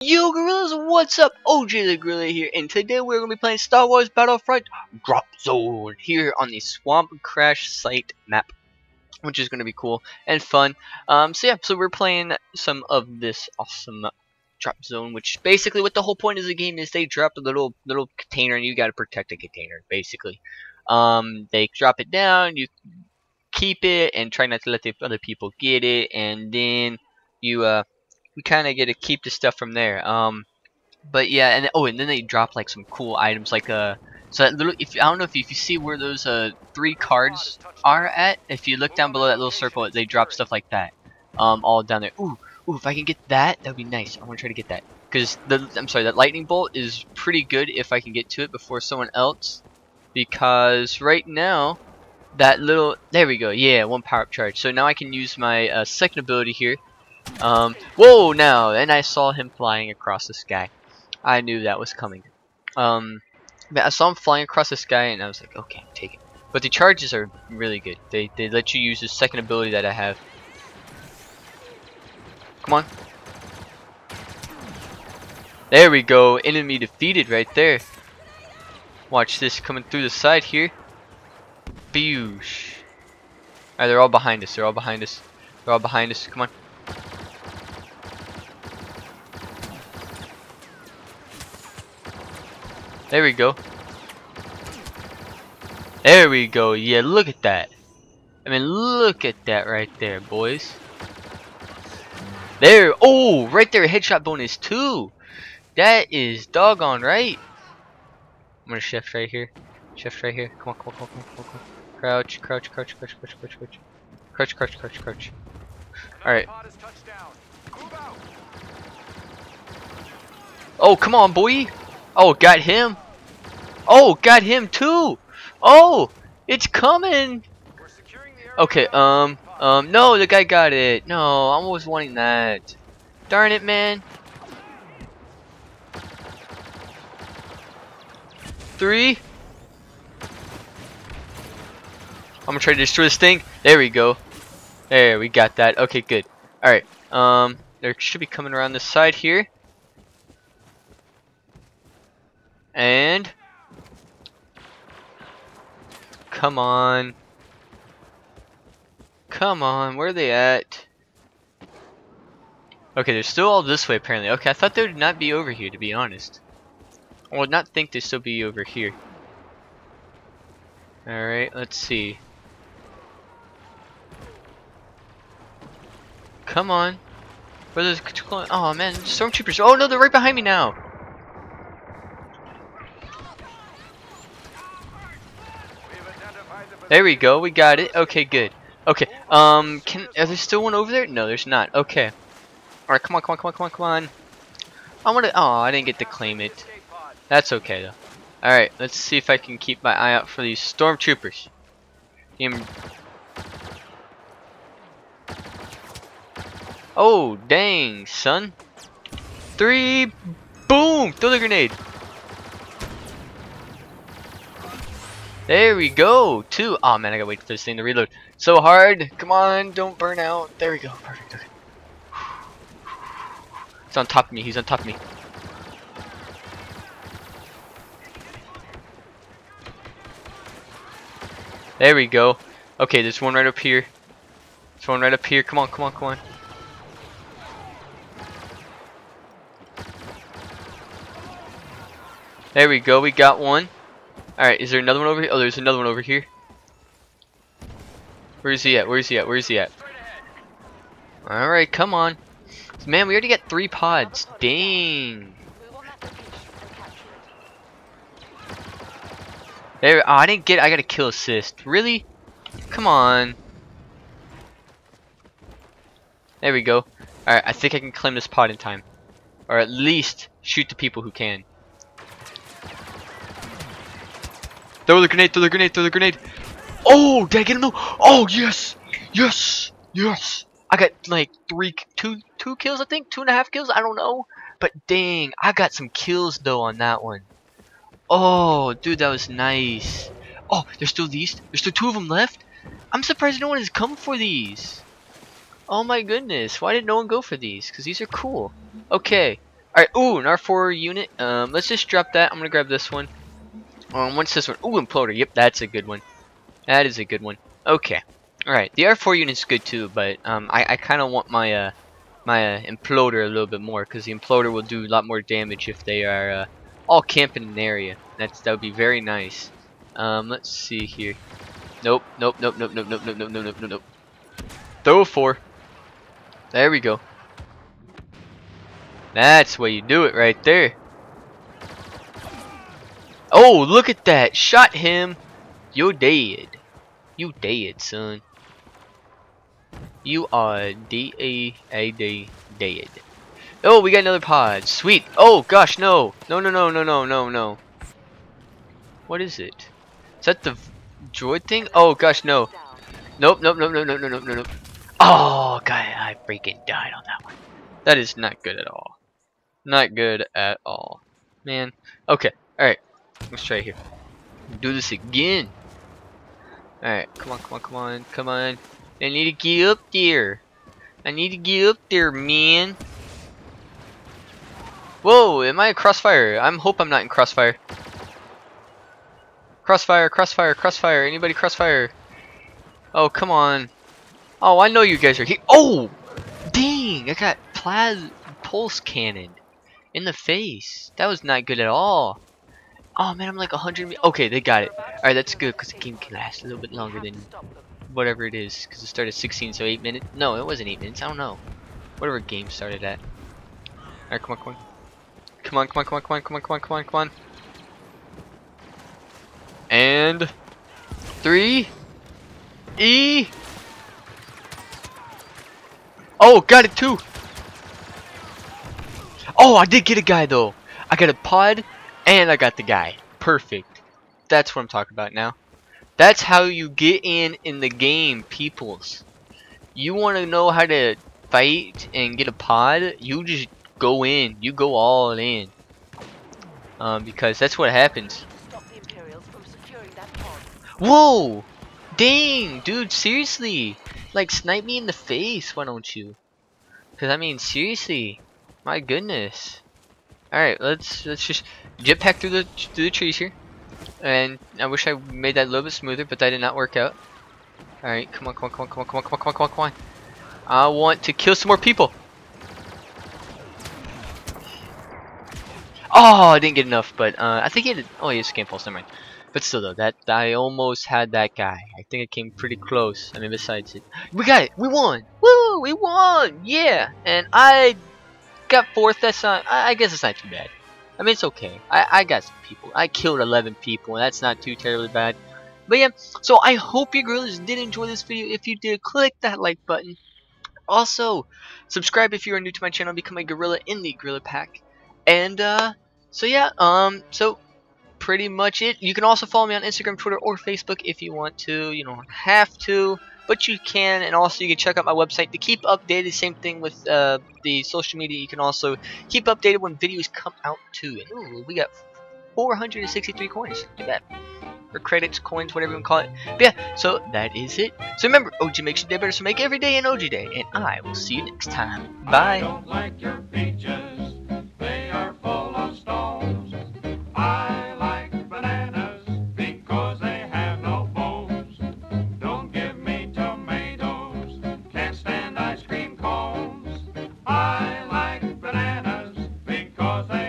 Yo gorillas, what's up? OJ the Gorilla here, and today we're going to be playing Star Wars Battlefront Drop Zone here on the Swamp Crash Site map, which is going to be cool and fun. So we're playing some of this awesome Drop Zone, which basically what the whole point of the game is, they drop a little container and you got to protect the container, basically. They drop it down, you keep it and try not to let the other people get it, and then you we kind of get to keep the stuff from there. But yeah, and then they drop like some cool items, like so that little, if I don't know if you see where those 3 cards are at, if you look down below that little circle, they drop stuff like that, all down there. Ooh, if I can get that, that'd be nice. I want to try to get that because that lightning bolt is pretty good if I can get to it before someone else, because right now that little, there we go, yeah, 1 power up charge. So now I can use my second ability here. Whoa, now, and I saw him flying across the sky. I knew that was coming. I saw him flying across the sky and I was like, okay, take it. But the charges are really good. They let you use the second ability that I have. Come on. There we go, enemy defeated right there. Watch this, coming through the side here. Boosh. Alright, they're all behind us, come on. There we go. Yeah, look at that. I mean, look at that right there, boys. There. Oh, right there, headshot bonus too. That is doggone right. I'm gonna shift right here. Come on, come on. Crouch. Alright. Oh, come on, boy. Oh, got him! Oh, got him too! Oh, it's coming! Okay, no, the guy got it. No, I was wanting that. Darn it, man! 3. I'm gonna try to destroy this thing. There we go. There, we got that. Okay, good. All right. They should be coming around this side here. And come on, where are they at? Okay, they're still all this way apparently. Okay, I thought they would not be over here, to be honest. I would not think they'd still be over here. Alright, let's see. Come on. Where are those? Oh man, stormtroopers. Oh no, they're right behind me now. There we go, we got it. Okay, good. Okay, are there still one over there? No, there's not. Okay. Alright, come on. Oh, I didn't get to claim it. That's okay, though. Alright, let's see if I can keep my eye out for these stormtroopers. Oh, dang, son. 3, boom! Throw the grenade. There we go, 2. Oh man, I gotta wait for this thing to reload. So hard. Come on, don't burn out. There we go. Perfect. Okay. It's on top of me. He's on top of me. There we go. Okay, there's one right up here. Come on, come on. There we go. We got one. Alright, is there another one over here? Oh, there's another one over here. Where is he at? Alright, come on. Man, we already got 3 pods. Dang. There, oh, I got a kill assist. Really? Come on. There we go. Alright, I think I can claim this pod in time. Or at least shoot the people who can. Throw the grenade. Oh, did I get him though? Oh, yes. I got like 2 kills, I think. 2.5 kills, I don't know. But dang, I got some kills though on that one. Oh, dude, that was nice. Oh, there's still these. There's still 2 of them left. I'm surprised no one has come for these. Oh my goodness, why did no one go for these? Because these are cool. Okay. Alright, ooh, an R4 unit. Let's just drop that. I'm gonna grab this one. What's this one? Ooh, imploder. Yep, that's a good one. That is a good one. Okay. Alright, the R4 unit's good too, but I kind of want my my imploder a little bit more, because the imploder will do a lot more damage if they are all camping in an area. That would be very nice. Let's see here. Nope, nope, nope, nope, nope, nope, nope, nope, nope, nope, nope. Throw a 4. There we go. That's where you do it right there. Oh, look at that. Shot him. You're dead. You dead, son. You are D-A-A-D dead. Oh, we got another pod. Sweet. Oh, gosh, no. No, no, no, no, no, no, no. What is it? Is that the droid thing? Oh, gosh, no. Nope, nope, nope, nope, nope, nope, nope, nope. Oh, God, I freaking died on that one. That is not good at all. Not good at all. Man. Okay, alright. Let's try here. Do this again. Alright, come on, come on, come on, come on. I need to get up there. I need to get up there, man. Whoa, am I in crossfire? I hope I'm not in crossfire. Crossfire, crossfire, crossfire. Anybody crossfire? Oh, come on. Oh, I know you guys are here. Oh! Dang, I got plasma pulse cannon in the face. That was not good at all. Oh man, I'm like 100. Okay, they got it. Alright, that's good, because the game can last a little bit longer than whatever it is, because it started at 16, so 8 minutes. No, it wasn't 8 minutes. I don't know. Whatever game started at. Alright, come on, come on. Come on, come on, come on, come on, come on, come on, come on, come on. And 3E. Oh, got it too. Oh, I did get a guy though. I got a pod. And I got the guy. Perfect. That's what I'm talking about now. That's how you get in the game, peoples. You want to know how to fight and get a pod? You just go in. You go all in. Because that's what happens. Stop the Imperials from securing that pod. Whoa! Dang, dude, seriously. Like, snipe me in the face, why don't you? Because, I mean, seriously. My goodness. Alright, let's just jetpack through the trees here. And I wish I made that a little bit smoother, but that did not work out. Alright, come on, come on, come on, come on, come on, come on, come on, come on, come on. I want to kill some more people. Oh, I didn't get enough, but I think he had oh he has scan pulse, never mind. But still though, that I almost had that guy. I think it came pretty close. I mean besides it. We got it! We won! Woo! We won! Yeah! And I got 4th, that's not, I guess it's not too bad. I mean, it's okay. I got some people. I killed 11 people, and that's not too terribly bad. But yeah, so I hope you gorillas did enjoy this video. If you did, click that like button. Also, subscribe if you are new to my channel. Become a gorilla in the gorilla pack. And, so yeah, so pretty much it. You can also follow me on Instagram, Twitter, or Facebook if you want to. You don't have to. But you can, and also you can check out my website to keep updated. Same thing with the social media. You can also keep updated when videos come out too. And ooh, we got 463 coins. Look at that. Or credits, coins, whatever you want to call it. But yeah, so that is it. So remember, OJ makes your day better, so make every day an OJ day. And I will see you next time. Bye. I don't like your peaches. They are full of stones. I like bananas. I like bananas because they